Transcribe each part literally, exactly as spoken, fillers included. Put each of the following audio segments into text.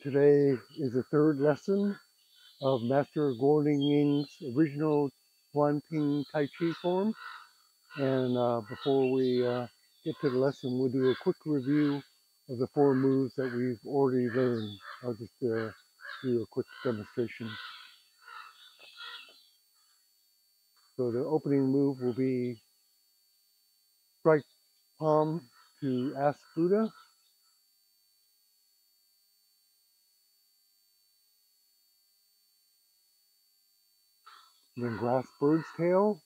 Today is the third lesson of Master Kuo Lien Ying's original Guang Ping Tai Chi form. And uh, before we uh, get to the lesson, we'll do a quick review of the four moves that we've already learned. I'll just uh, do a quick demonstration. So the opening move will be strike palm to ask Buddha. Then grasp bird's tail.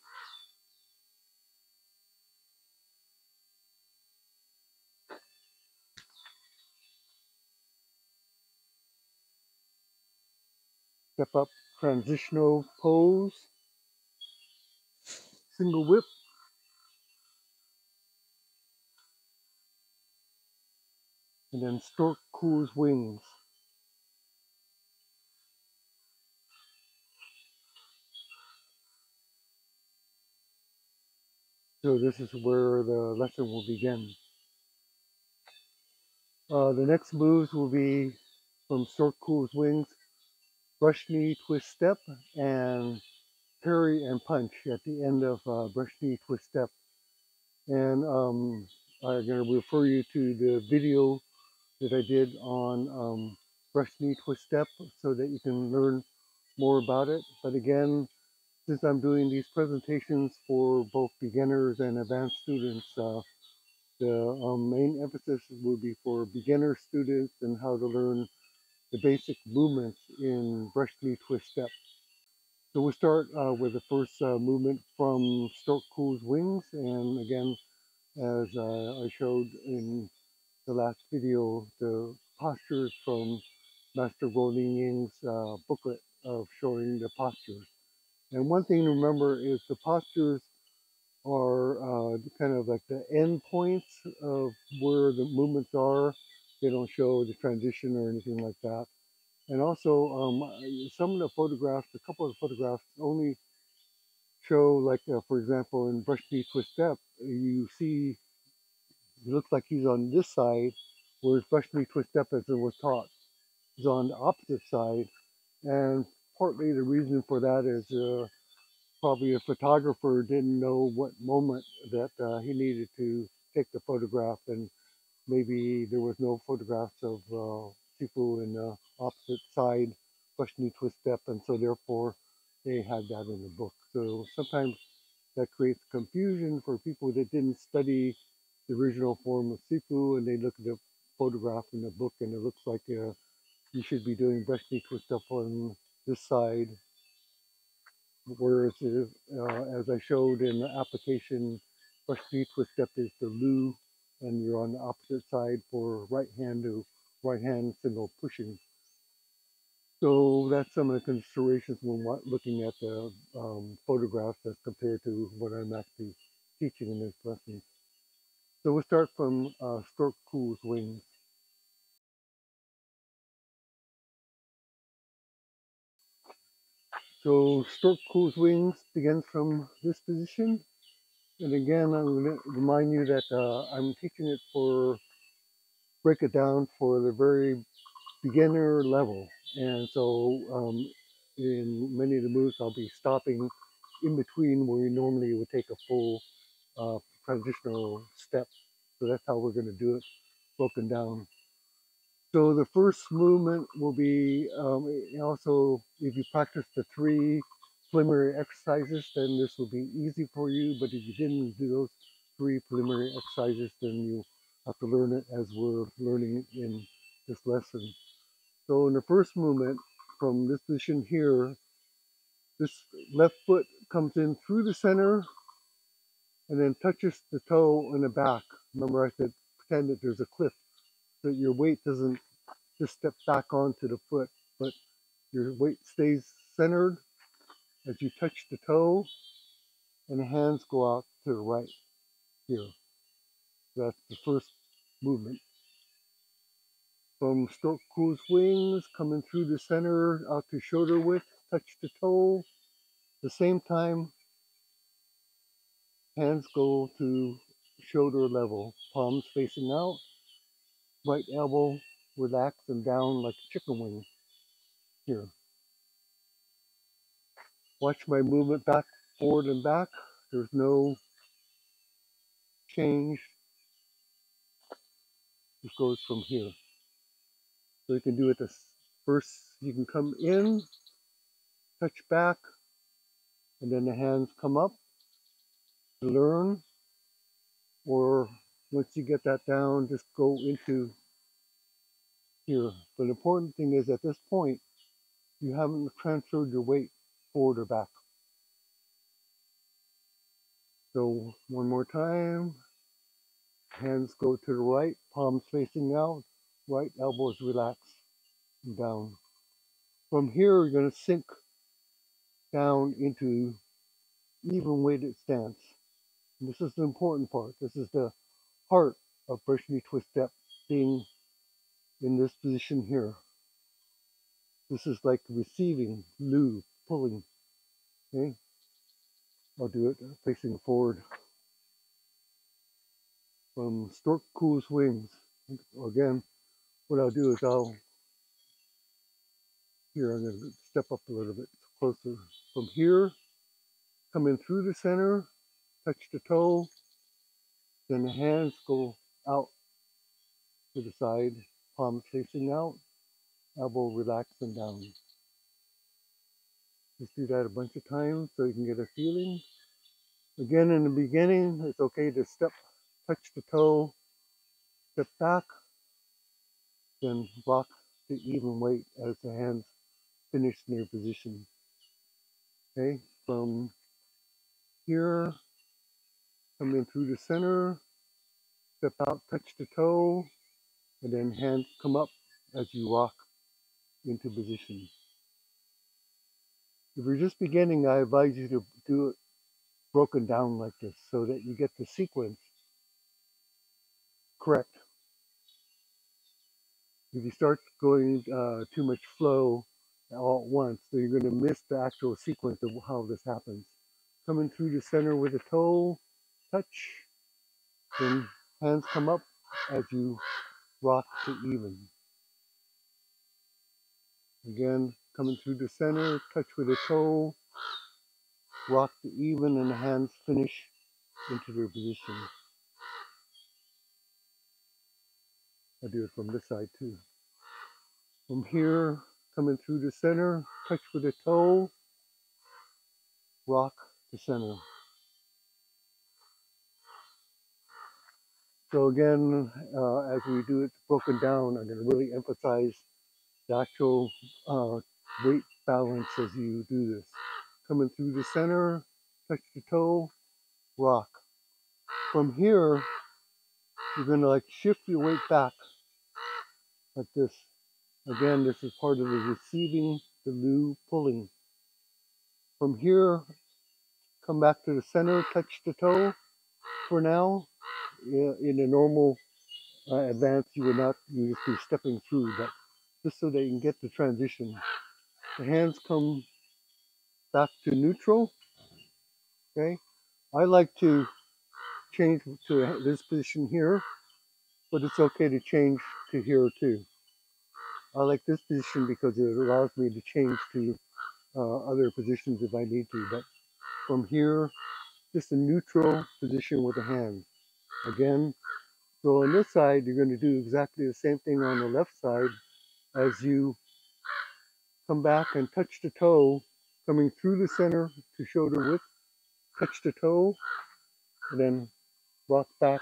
Step up transitional pose. Single whip. And then stork cools wings. So this is where the lesson will begin. Uh, the next moves will be from Stork Cools Wings, brush knee, twist step, and parry and punch at the end of uh, brush knee, twist step. And um, I'm going to refer you to the video that I did on um, brush knee, twist step so that you can learn more about it. But again, since I'm doing these presentations for both beginners and advanced students, uh, the um, main emphasis will be for beginner students and how to learn the basic movements in brush knee twist step. So we'll start uh, with the first uh, movement from Stork Cools Wings. And again, as uh, I showed in the last video, the postures from Master Kuo Lien Ying's uh, booklet of showing the postures. And one thing to remember is the postures are uh, kind of like the end points of where the movements are. They don't show the transition or anything like that. And also um, some of the photographs, a couple of the photographs only show like, uh, for example, in brush knee twist step, you see, it looks like he's on this side, whereas brush knee twist step as it was taught is on the opposite side. And partly the reason for that is uh, probably a photographer didn't know what moment that uh, he needed to take the photograph, and maybe there was no photographs of uh, people in the opposite side, brush knee twist step, and so therefore they had that in the book. So sometimes that creates confusion for people that didn't study the original form of Sifu, and they look at the photograph in the book and it looks like uh, you should be doing brush knee twist step on this side, whereas uh, as I showed in the application, brush knee twist step is the lu, and you're on the opposite side for right hand to right hand single pushing. So that's some of the considerations when looking at the um, photographs as compared to what I'm actually teaching in this lesson. So we'll start from uh, Stork Cools Wings. So Stork Cools Wings begins from this position. And again, I'm going to remind you that uh, I'm teaching it for, break it down for the very beginner level. And so um, in many of the moves, I'll be stopping in between where you normally would take a full uh, transitional step. So that's how we're going to do it, broken down. So the first movement will be, um, also, if you practice the three preliminary exercises, then this will be easy for you. But if you didn't do those three preliminary exercises, then you have to learn it as we're learning it in this lesson. So in the first movement, from this position here, this left foot comes in through the center and then touches the toe on the back. Remember I said, pretend that there's a cliff. So your weight doesn't just step back onto the foot, but your weight stays centered as you touch the toe, and the hands go out to the right here. That's the first movement. From Stork Cools Wings, coming through the center, out to shoulder width, touch the toe. At the same time, hands go to shoulder level, palms facing out. Right elbow would act them down like a chicken wing here. Watch my movement back, forward and back. There's no change. It goes from here. So you can do it this first, you can come in, touch back, and then the hands come up to learn. Or once you get that down, just go into here. But the important thing is at this point, you haven't transferred your weight forward or back. So one more time. Hands go to the right, palms facing out, right elbows relaxed and down. From here, you're going to sink down into even weighted stance. And this is the important part. This is the heart of Brachyupi twist step, being in this position here. This is like receiving, lu, pulling. Okay? I'll do it facing forward. From stork cool's wings. Again, what I'll do is I'll, here I'm going to step up a little bit closer. From here, come in through the center, touch the toe, then the hands go out to the side, palms facing out, elbow relaxing down. Just do that a bunch of times so you can get a feeling. Again, in the beginning, it's okay to step, touch the toe, step back, then rock the even weight as the hands finish in their position. Okay, from here, come in through the center, step out, touch the toe, and then hands come up as you rock into position. If you're just beginning, I advise you to do it broken down like this so that you get the sequence correct. If you start going uh, too much flow all at once, so you're going to miss the actual sequence of how this happens. Coming through the center with a toe, touch, then hands come up as you rock to even. Again, coming through the center, touch with a toe, rock to even, and the hands finish into their position. I do it from this side too. From here, coming through the center, touch with the toe, rock the center. So again, uh, as we do it broken down, I'm going to really emphasize the actual uh, weight balance as you do this. Coming through the center, touch the toe, rock. From here, you're going to like shift your weight back. Like this. Again, this is part of the receiving, the lu, pulling. From here, come back to the center, touch the toe for now. In a normal uh, advance, you would not, you just be stepping through, but just so that you can get the transition. The hands come back to neutral. Okay. I like to change to this position here, but it's okay to change to here too. I like this position because it allows me to change to uh, other positions if I need to, but from here, just a neutral position with the hands. Again, so on this side, you're going to do exactly the same thing on the left side as you come back and touch the toe, coming through the center to shoulder width, touch the toe, and then rock back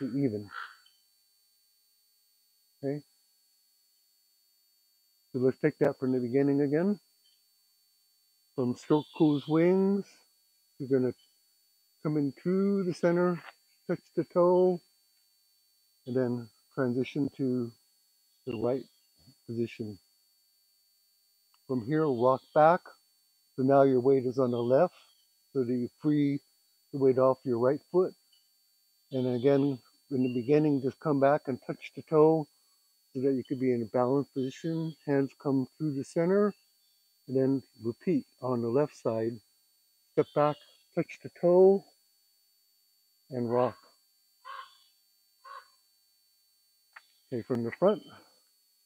to even. Okay, so let's take that from the beginning again. From Stork Cool's wings, you're going to come in through the center, touch the toe, and then transition to the right position. From here, rock back. So now your weight is on the left, so that you free the weight off your right foot. And again, in the beginning, just come back and touch the toe so that you could be in a balanced position. Hands come through the center, and then repeat on the left side. Step back, touch the toe, and rock. Okay, from the front,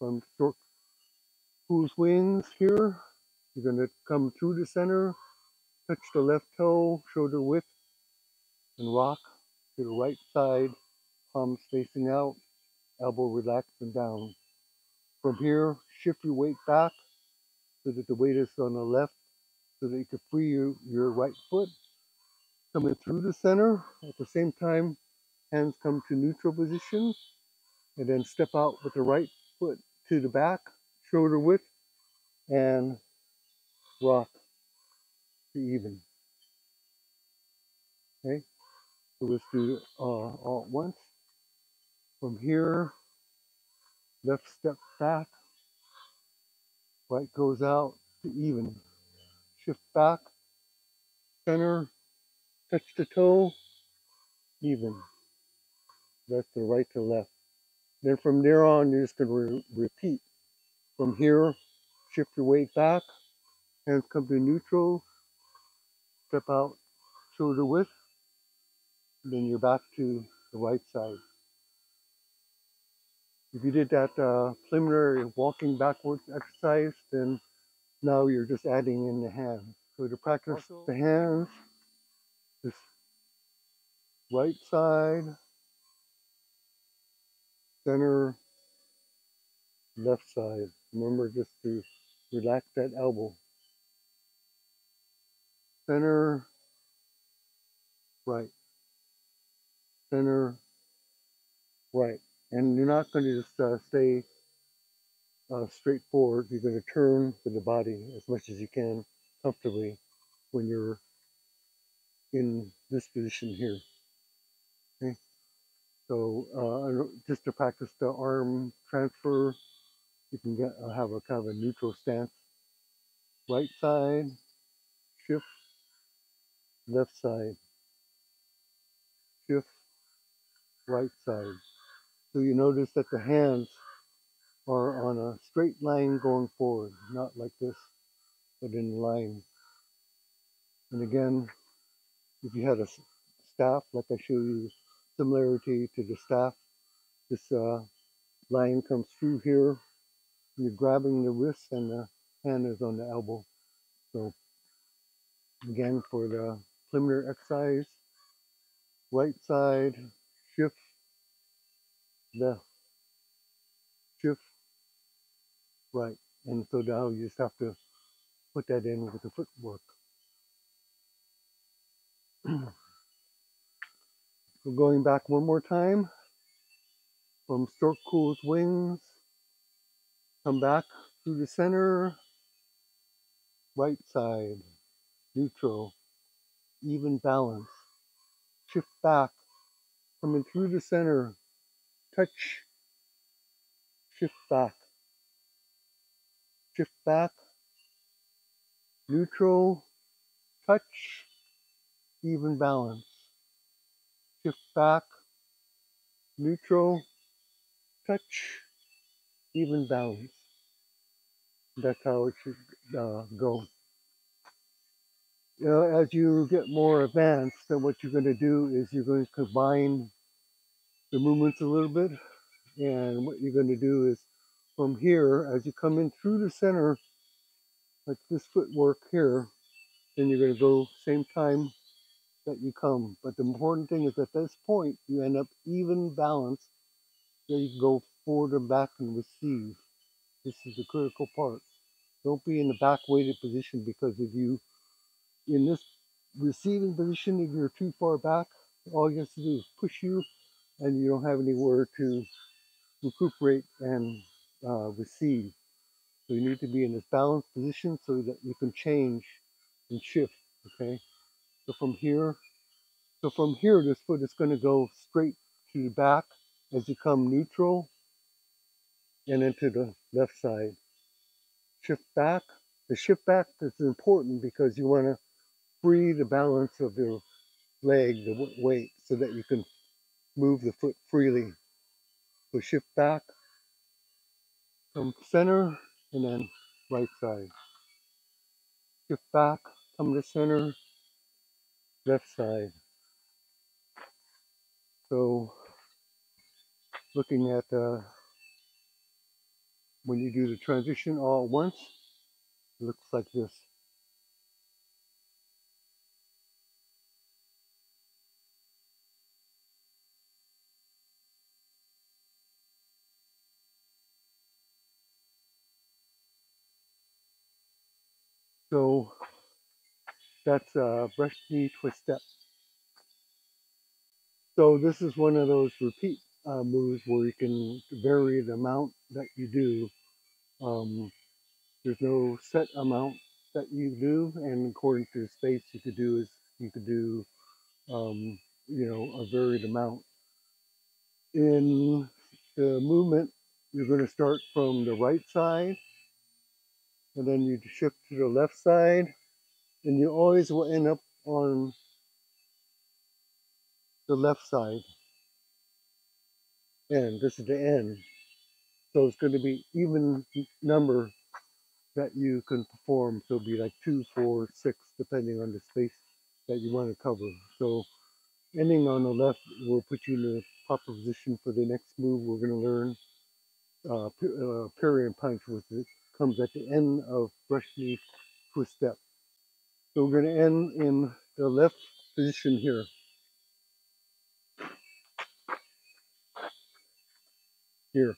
from short cool swings here. You're going to come through the center, touch the left toe, shoulder width, and rock to the right side, palms facing out, elbow relaxed and down. From here, shift your weight back so that the weight is on the left, so that you can free your, your right foot. Coming through the center, at the same time, hands come to neutral position, and then step out with the right foot to the back, shoulder width, and rock to even. Okay, so let's do it uh, all at once. From here, left step back, right goes out to even. Shift back, center, touch the toe, even. That's the right to left. Then from there on, you're just going to re repeat. From here, shift your weight back, hands come to neutral, step out shoulder width, then you're back to the right side. If you did that uh, preliminary walking backwards exercise, then now you're just adding in the hands. So to practice also, the hands, this right side, center, left side. Remember just to relax that elbow. Center, right. Center, right. And you're not going to just uh, stay uh, straight forward. You're going to turn with the body as much as you can comfortably when you're in this position here. Okay. So uh, just to practice the arm transfer, you can get, uh, have a kind of a neutral stance. Right side, shift, left side, shift, right side. So you notice that the hands are on a straight line going forward, not like this, but in line. And again, if you had a staff, like I show you, similarity to the staff, this uh, line comes through here. You're grabbing the wrist and the hand is on the elbow. So again, for the preliminary exercise, right side, shift, left, shift, right. And so now you just have to put that in with the footwork. We're going back one more time. From short cool swings, come back through the center, right side, neutral, even balance. Shift back, coming through the center, touch, shift back, shift back, neutral, touch, even balance, shift back, neutral, touch, even balance. That's how it should uh, go. You know, as you get more advanced, then what you're going to do is you're going to combine the movements a little bit, and what you're going to do is from here, as you come in through the center, like this footwork here, then you're going to go same time that you come. But the important thing is at this point, you end up even balance, so you can go forward and back and receive. This is the critical part. Don't be in the back weighted position, because if you, in this receiving position, if you're too far back, all you have to do is push you, and you don't have anywhere to recuperate and uh, receive. So you need to be in this balanced position so that you can change and shift, okay? So from here, so from here, this foot is gonna go straight to the back as you come neutral and into the left side. Shift back. The shift back is important because you wanna free the balance of your leg, the weight, so that you can move the foot freely. So shift back, come center, and then right side. Shift back, come to center, left side. So looking at uh, when you do the transition all at once, it looks like this. So that's a brush knee twist step. So this is one of those repeat uh, moves where you can vary the amount that you do. Um, there's no set amount that you do, and according to the space you could do is you could do um, you know, a varied amount. In the movement, you're going to start from the right side, and then you shift to the left side, and you always will end up on the left side. And this is the end. So it's going to be even number that you can perform. So it'll be like two, four, six, depending on the space that you want to cover. So ending on the left will put you in the proper position for the next move we're going to learn. Uh, uh, Parry punch with it. Comes at the end of brush knee twist step. So we're going to end in the left position here. Here.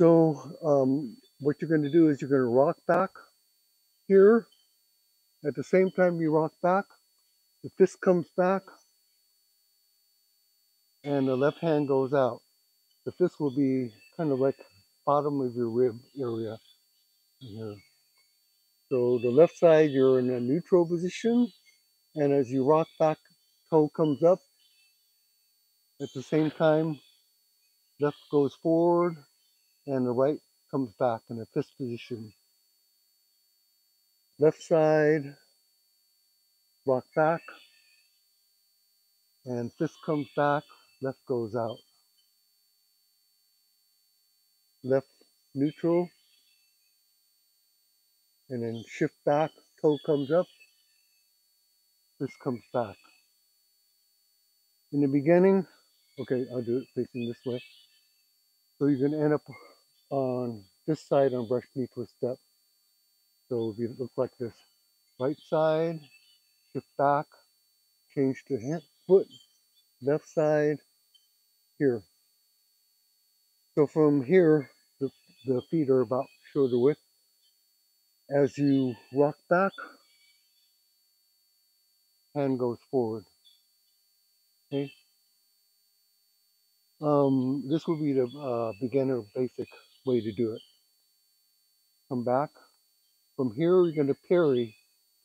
So um, what you're going to do is you're going to rock back here. At the same time you rock back, the fist comes back and the left hand goes out. The fist will be kind of like bottom of your rib area here. So the left side, you're in a neutral position, and as you rock back, toe comes up. At the same time, left goes forward, and the right comes back in a fist position. Left side, rock back, and fist comes back, left goes out. Left neutral, and then shift back, toe comes up, fist comes back. In the beginning, okay, I'll do it facing this way. So you're going to end up on this side on brush knee twist step. So if you look like this, right side, shift back, change to hand, foot, left side, here. So from here, the, the feet are about shoulder width. As you rock back, hand goes forward. Okay. Um, this will be the uh, beginner basic way to do it. Come back. From here, you're going to parry.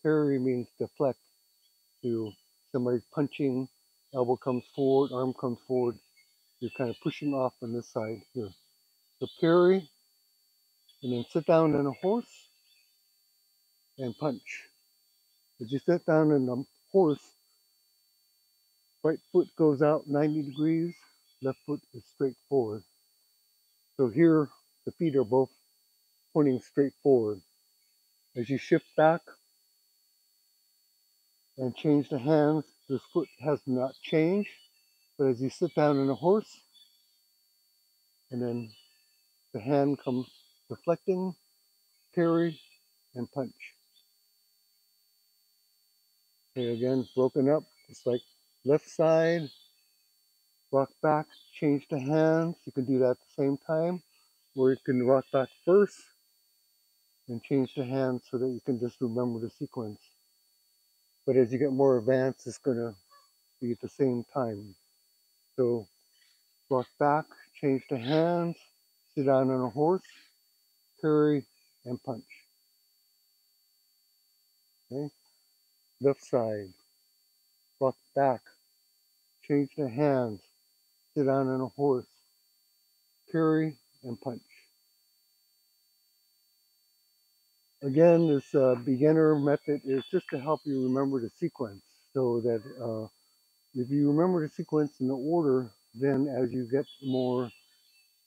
Parry means deflect. So somebody's punching, elbow comes forward, arm comes forward. You're kind of pushing off on this side here. So parry, and then sit down in a horse and punch. As you sit down in the horse, right foot goes out ninety degrees, left foot is straight forward. So here, the feet are both pointing straight forward. As you shift back and change the hands, this foot has not changed. But as you sit down on a horse, and then the hand comes deflecting, parry, and punch. Okay, again, broken up. It's like left side, rock back, change the hands. You can do that at the same time, or you can rock back first and change the hands so that you can just remember the sequence. But as you get more advanced, it's going to be at the same time. So rock back, change the hands, sit down on a horse, parry, and punch. Okay. Left side, rock back, change the hands, sit down on a horse, parry, and punch. Again, this uh, beginner method is just to help you remember the sequence so that uh, if you remember the sequence and the order, then as you get more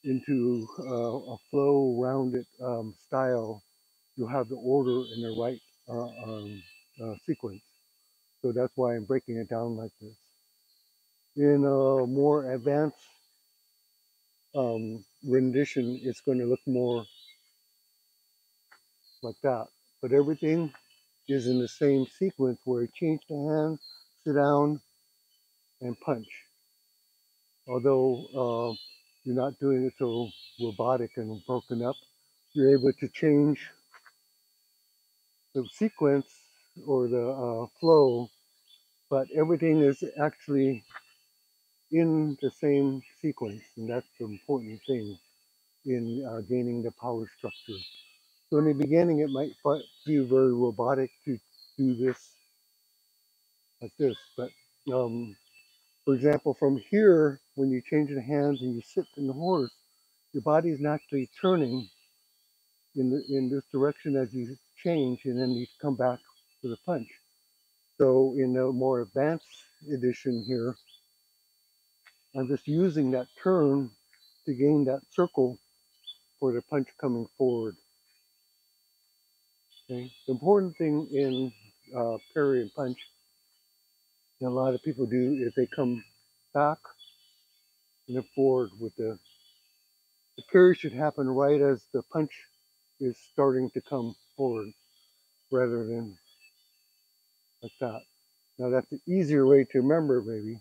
into uh, a flow rounded um, style, you'll have the order in the right uh, um, uh, sequence. So that's why I'm breaking it down like this. In a more advanced um, rendition, it's going to look more like that. But everything is in the same sequence where it changed the hand, sit down, and punch. Although uh, you're not doing it so robotic and broken up, you're able to change the sequence or the uh, flow, but everything is actually in the same sequence, and that's the important thing in uh, gaining the power structure. So in the beginning, it might feel very robotic to do this like this, but um, for example, from here, when you change the hands and you sit in the horse, your body is naturally turning in the, in this direction as you change, and then you come back for the punch. So in the more advanced edition here, I'm just using that turn to gain that circle for the punch coming forward. Okay. The important thing in uh, parry and punch, and a lot of people do, is they come back and then forward with the, the parry should happen right as the punch is starting to come forward rather than like that. Now that's an easier way to remember, maybe,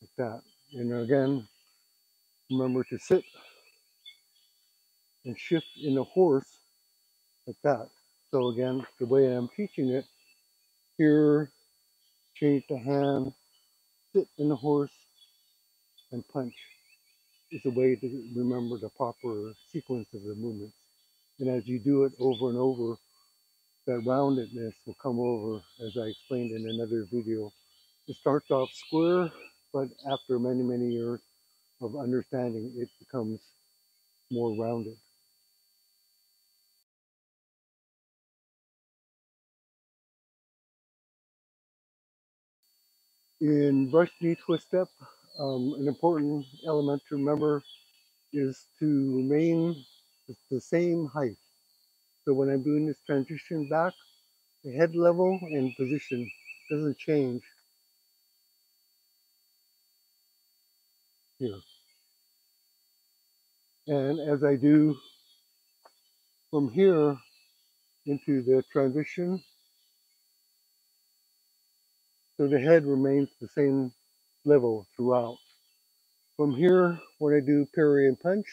like that. And again, remember to sit and shift in the horse like that. So again, the way I'm teaching it here, change the hand, sit in the horse, and punch is a way to remember the proper sequence of the movements. And as you do it over and over, that roundedness will come over, as I explained in another video. It starts off square, but after many, many years of understanding, it becomes more rounded. In brush knee twist step, um, an important element to remember is to remain the same height. So when I'm doing this transition back, the head level and position doesn't change here. And as I do from here into the transition, so the head remains the same level throughout. From here, when I do parry and punch,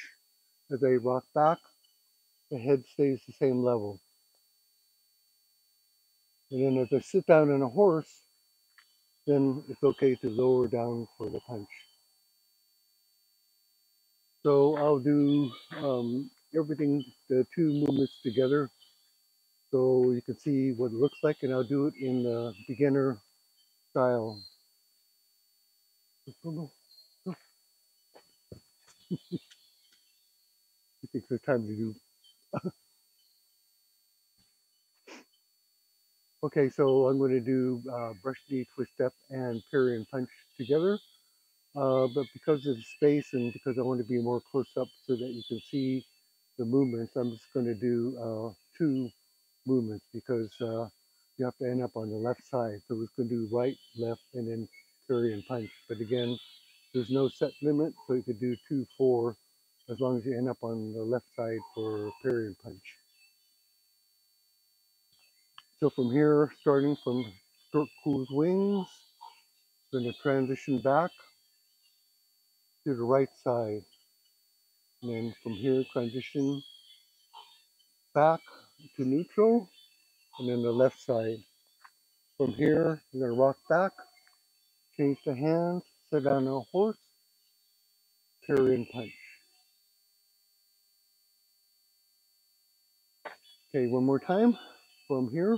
as I rock back, the head stays the same level. And then as I sit down on a horse, then it's okay to lower down for the punch. So I'll do um, everything, the two movements together, so you can see what it looks like, and I'll do it in the beginner style. It takes the time to do. Okay, so I'm going to do uh, brush knee, twist step, and parry and punch together. Uh, but because of the space and because I want to be more close up so that you can see the movements, I'm just going to do uh, two movements because uh, you have to end up on the left side. So it's going to do right, left, and then parry and punch. But again, there's no set limit, so you could do two, four, as long as you end up on the left side for parry and punch. So from here, starting from short cool's wings, going to transition back to the right side. And then from here, transition back to neutral, and then the left side. From here, you're gonna rock back, change the hands, sit down on a horse, parry and punch. Okay, one more time. From here,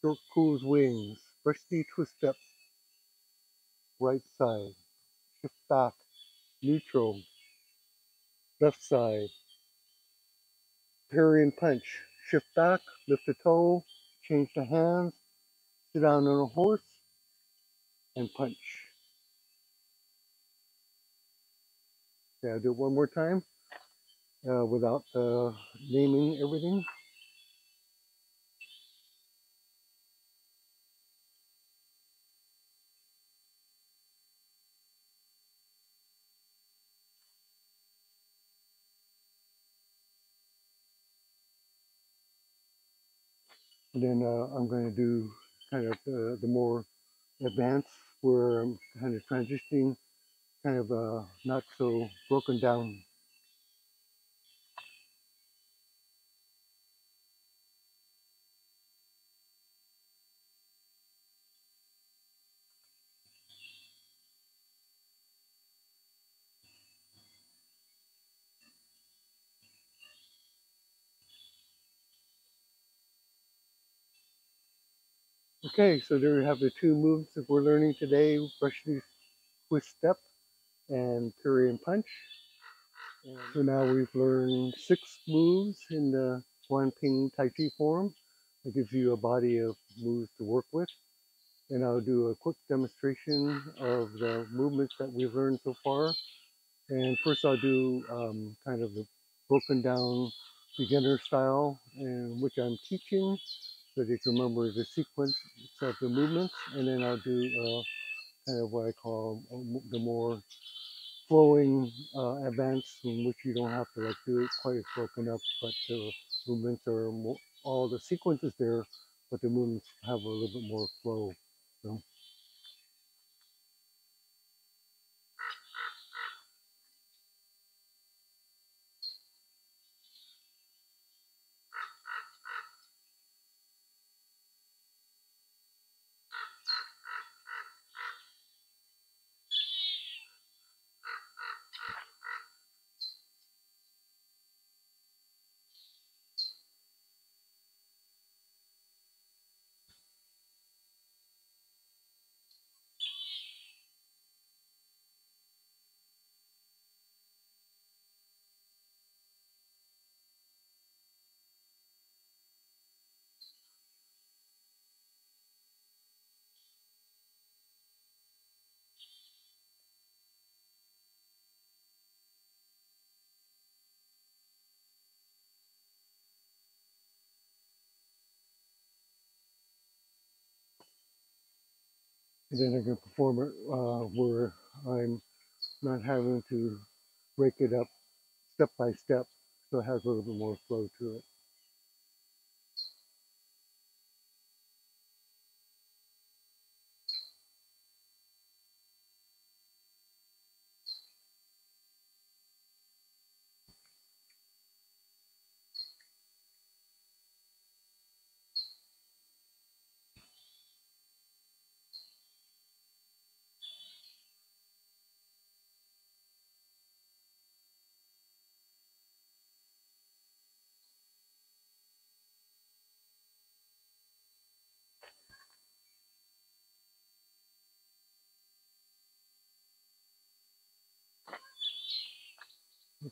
short cool's wings, brush knee, twist step, right side, shift back, neutral, left side, parry and punch. Shift back, lift the toe, change the hands, sit down on a horse, and punch. Okay, I'll do it one more time uh, without uh, naming everything. And then uh, I'm going to do kind of uh, the more advanced, where I'm kind of transitioning, kind of uh, not so broken down. Okay, so there we have the two moves that we're learning today: brush leaf twist step and parry and punch. And so now we've learned six moves in the Guang Ping Tai Chi form. It gives you a body of moves to work with. And I'll do a quick demonstration of the movements that we've learned so far. And first I'll do um, kind of the broken down beginner style in which I'm teaching, so that you can remember the sequence of the movements, and then I'll do uh, kind of what I call the more flowing uh, advance, in which you don't have to like do it quite as broken up, but the movements are more, all the sequences there, but the movements have a little bit more flow. So. And then I can perform it uh, where I'm not having to break it up step by step, so it has a little bit more flow to it.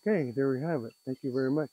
Okay, there we have it. Thank you very much.